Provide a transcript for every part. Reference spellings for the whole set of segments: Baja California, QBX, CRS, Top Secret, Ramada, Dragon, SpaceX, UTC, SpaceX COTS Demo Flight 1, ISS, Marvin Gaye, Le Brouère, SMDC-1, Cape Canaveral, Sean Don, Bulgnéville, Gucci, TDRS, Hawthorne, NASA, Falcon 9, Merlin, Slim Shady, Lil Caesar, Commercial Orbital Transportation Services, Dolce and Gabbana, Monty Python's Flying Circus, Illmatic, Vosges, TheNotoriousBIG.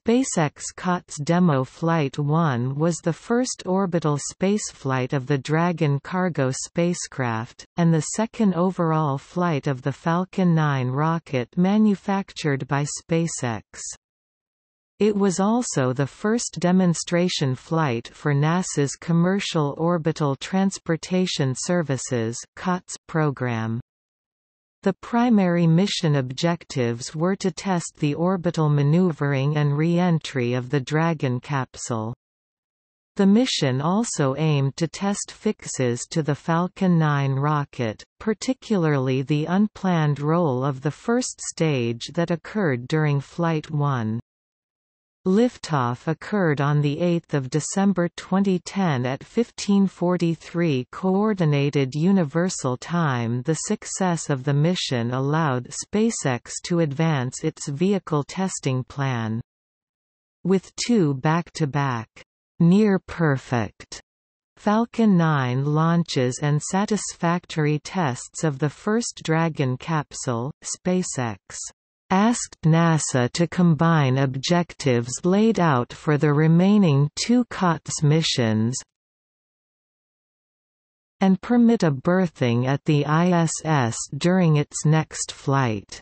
SpaceX COTS Demo Flight 1 was the first orbital spaceflight of the Dragon cargo spacecraft, and the second overall flight of the Falcon 9 rocket manufactured by SpaceX. It was also the first demonstration flight for NASA's Commercial Orbital Transportation Services (COTS) program. The primary mission objectives were to test the orbital maneuvering and re-entry of the Dragon capsule. The mission also aimed to test fixes to the Falcon 9 rocket, particularly the unplanned roll of the first stage that occurred during Flight 1. Liftoff occurred on 8 December 2010 at 15:43 Coordinated Universal Time. The success of the mission allowed SpaceX to advance its vehicle testing plan. With two back-to-back, near-perfect Falcon 9 launches and satisfactory tests of the first Dragon capsule, SpaceX asked NASA to combine objectives laid out for the remaining two COTS missions and permit a berthing at the ISS during its next flight.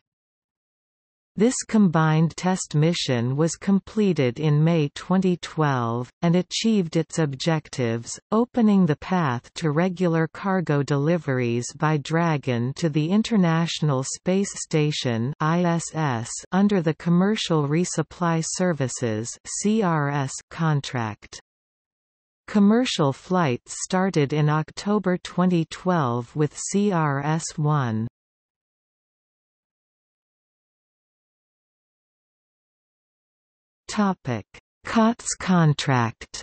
This combined test mission was completed in May 2012, and achieved its objectives, opening the path to regular cargo deliveries by Dragon to the International Space Station (ISS) under the Commercial Resupply Services (CRS) contract. Commercial flights started in October 2012 with CRS-1. COTS contract.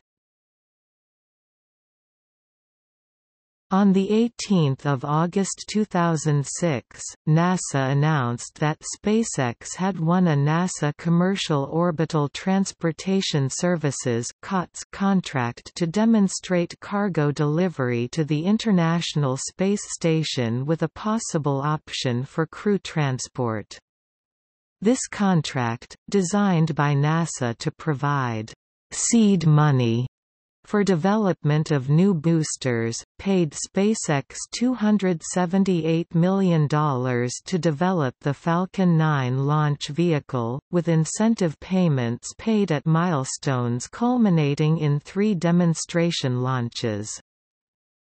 On 18 August 2006, NASA announced that SpaceX had won a NASA Commercial Orbital Transportation Services (COTS) contract to demonstrate cargo delivery to the International Space Station with a possible option for crew transport. This contract, designed by NASA to provide seed money for development of new boosters, paid SpaceX $278 million to develop the Falcon 9 launch vehicle, with incentive payments paid at milestones culminating in 3 demonstration launches.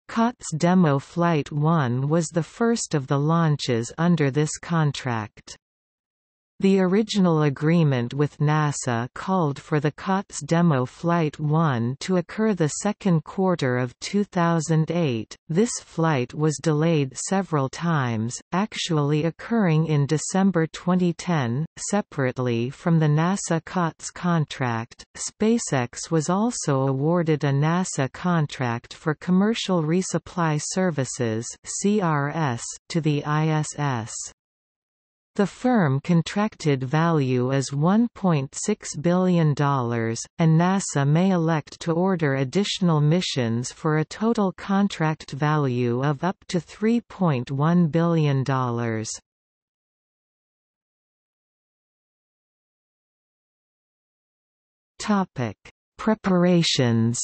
COTS Demo Flight 1 was the first of the launches under this contract. The original agreement with NASA called for the COTS Demo Flight 1 to occur the second quarter of 2008. This flight was delayed several times, actually occurring in December 2010. Separately from the NASA COTS contract, SpaceX was also awarded a NASA contract for Commercial Resupply Services (CRS) to the ISS. The firm contracted value is $1.6 billion, and NASA may elect to order additional missions for a total contract value of up to $3.1 billion. Topic: Preparations.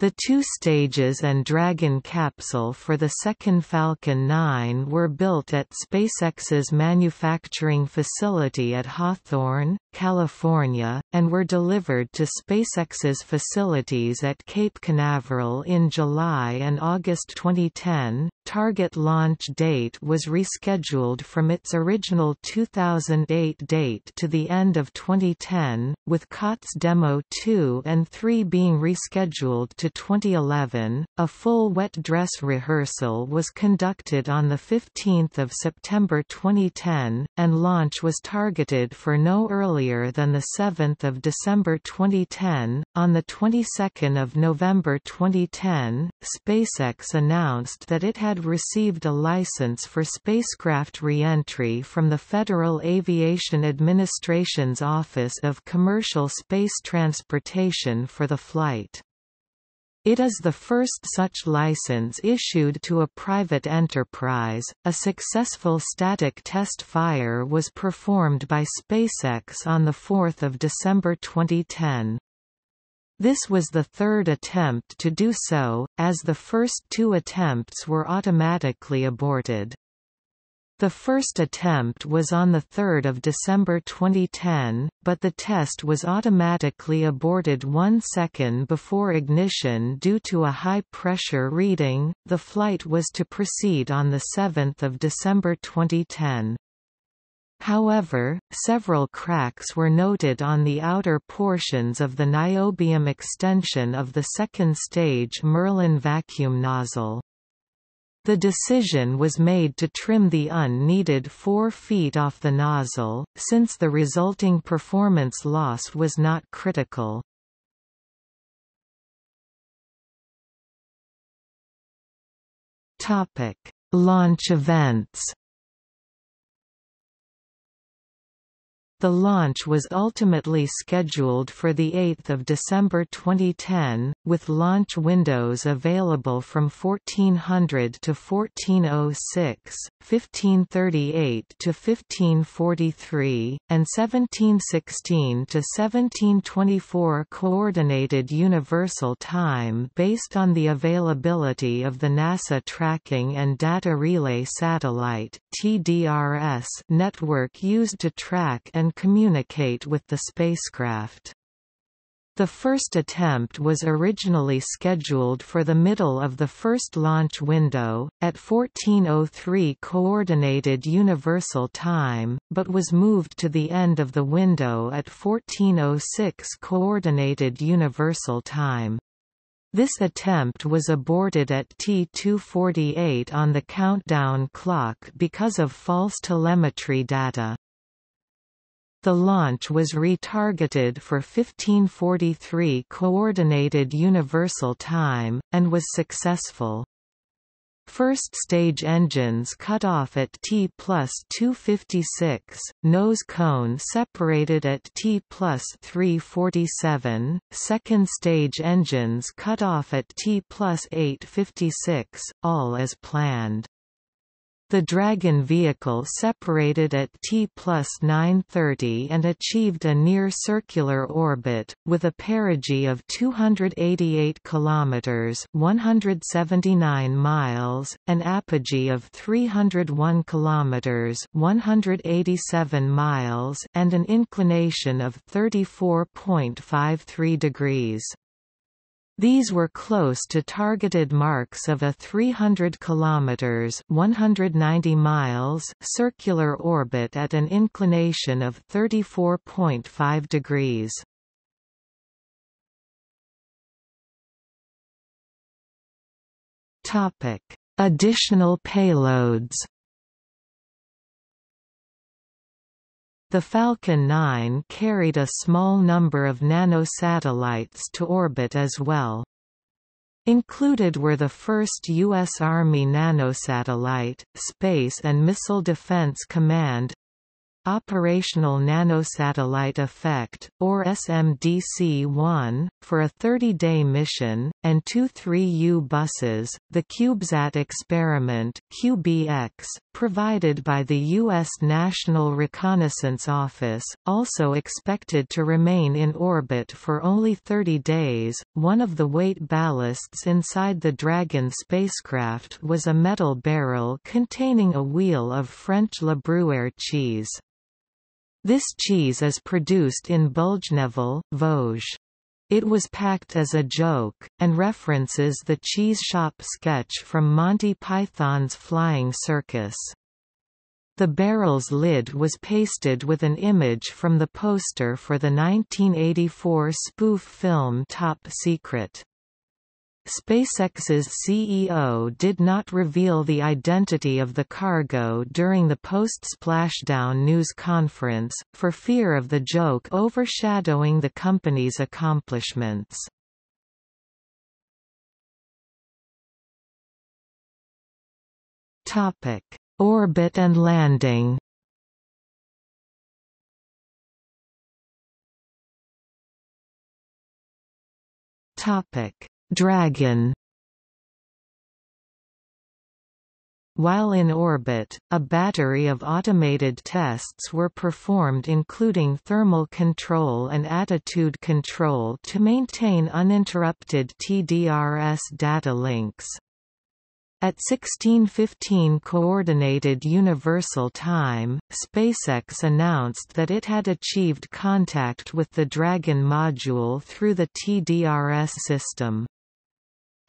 The two stages and Dragon capsule for the second Falcon 9 were built at SpaceX's manufacturing facility at Hawthorne, California, and were delivered to SpaceX's facilities at Cape Canaveral in July and August 2010. Target launch date was rescheduled from its original 2008 date to the end of 2010, with COTS Demo 2 and 3 being rescheduled to 2011. A full wet dress rehearsal was conducted on 15 September 2010, and launch was targeted for no earlier than 7 December 2010. On the 22nd of November 2010, SpaceX announced that it had received a license for spacecraft re-entry from the Federal Aviation Administration's Office of Commercial Space Transportation for the flight. It is the first such license issued to a private enterprise. A successful static test fire was performed by SpaceX on the 4th of December 2010. This was the third attempt to do so, as the first two attempts were automatically aborted. The first attempt was on 3 December 2010, but the test was automatically aborted 1 second before ignition due to a high-pressure reading. The flight was to proceed on 7 December 2010. However, several cracks were noted on the outer portions of the niobium extension of the second-stage Merlin vacuum nozzle. The decision was made to trim the unneeded 4 feet off the nozzle, since the resulting performance loss was not critical. Topic: Launch events. The launch was ultimately scheduled for 8 December 2010, with launch windows available from 1400 to 1406, 1538 to 1543, and 1716 to 1724 Coordinated Universal Time based on the availability of the NASA Tracking and Data Relay Satellite (TDRS) network used to track and communicate with the spacecraft. The first attempt was originally scheduled for the middle of the first launch window, at 14:03 Coordinated Universal Time, but was moved to the end of the window at 14:06 Coordinated Universal Time. This attempt was aborted at T248 on the countdown clock because of false telemetry data. The launch was retargeted for 1543 Coordinated Universal Time, and was successful. First stage engines cut off at T+256, nose cone separated at T+347, second stage engines cut off at T+856, all as planned. The Dragon vehicle separated at T+930 and achieved a near-circular orbit, with a perigee of 288 km 179 miles, an apogee of 301 km 187 miles, and an inclination of 34.53 degrees. These were close to targeted marks of a 300 km (190 miles) circular orbit at an inclination of 34.5 degrees. Topic: Additional payloads. The Falcon 9 carried a small number of nanosatellites to orbit as well. Included were the first U.S. Army nanosatellite, Space and Missile Defense Command, Operational Nanosatellite Effect, or SMDC-1, for a 30-day mission, and 2 3U buses. The CubeSat experiment (QBX), provided by the U.S. National Reconnaissance Office, also expected to remain in orbit for only 30 days. One of the weight ballasts inside the Dragon spacecraft was a metal barrel containing a wheel of French Le Brouère cheese. This cheese is produced in Bulgnéville, Vosges. It was packed as a joke, and references the cheese shop sketch from Monty Python's Flying Circus. The barrel's lid was pasted with an image from the poster for the 1984 spoof film Top Secret. SpaceX's CEO did not reveal the identity of the cargo during the post-splashdown news conference, for fear of the joke overshadowing the company's accomplishments. Topic: Orbit and landing. Topic: Dragon. While in orbit, a battery of automated tests were performed including thermal control and attitude control to maintain uninterrupted TDRS data links. At 16:15 Coordinated Universal Time, SpaceX announced that it had achieved contact with the Dragon module through the TDRS system.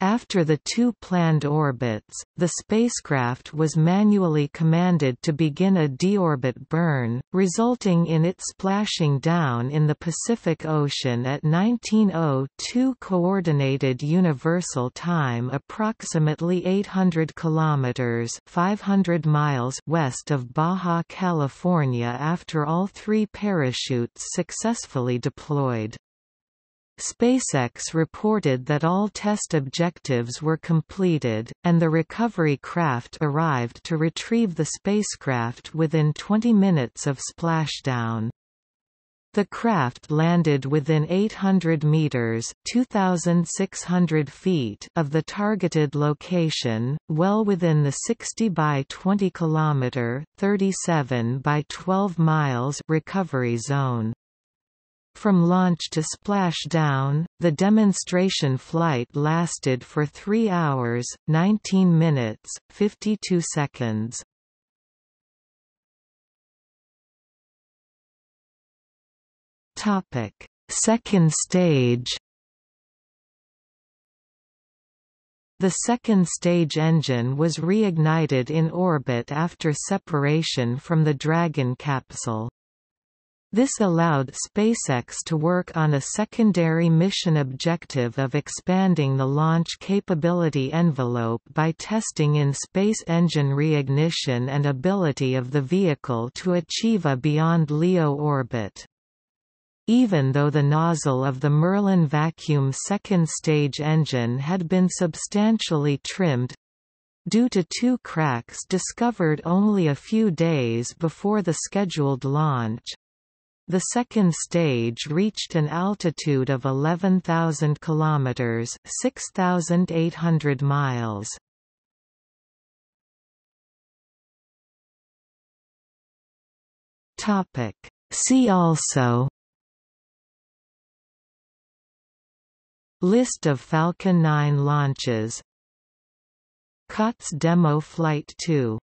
After the two planned orbits, the spacecraft was manually commanded to begin a deorbit burn, resulting in it splashing down in the Pacific Ocean at 19:02 Coordinated Universal Time, approximately 800 kilometers (500 miles) west of Baja California after all three parachutes successfully deployed. SpaceX reported that all test objectives were completed, and the recovery craft arrived to retrieve the spacecraft within 20 minutes of splashdown. The craft landed within 800 meters (2,600 feet) of the targeted location, well within the 60 by 20 kilometer (37 by 12 miles) recovery zone. From launch to splashdown, the demonstration flight lasted for 3 hours, 19 minutes, 52 seconds. Topic: Second stage. The second stage engine was reignited in orbit after separation from the Dragon capsule. This allowed SpaceX to work on a secondary mission objective of expanding the launch capability envelope by testing in-space engine reignition and ability of the vehicle to achieve a beyond LEO orbit. Even though the nozzle of the Merlin vacuum second stage engine had been substantially trimmed, due to two cracks discovered only a few days before the scheduled launch, the second stage reached an altitude of 11,000 kilometers (6,800 miles). Topic: See also. List of Falcon 9 launches. COTS Demo Flight 2.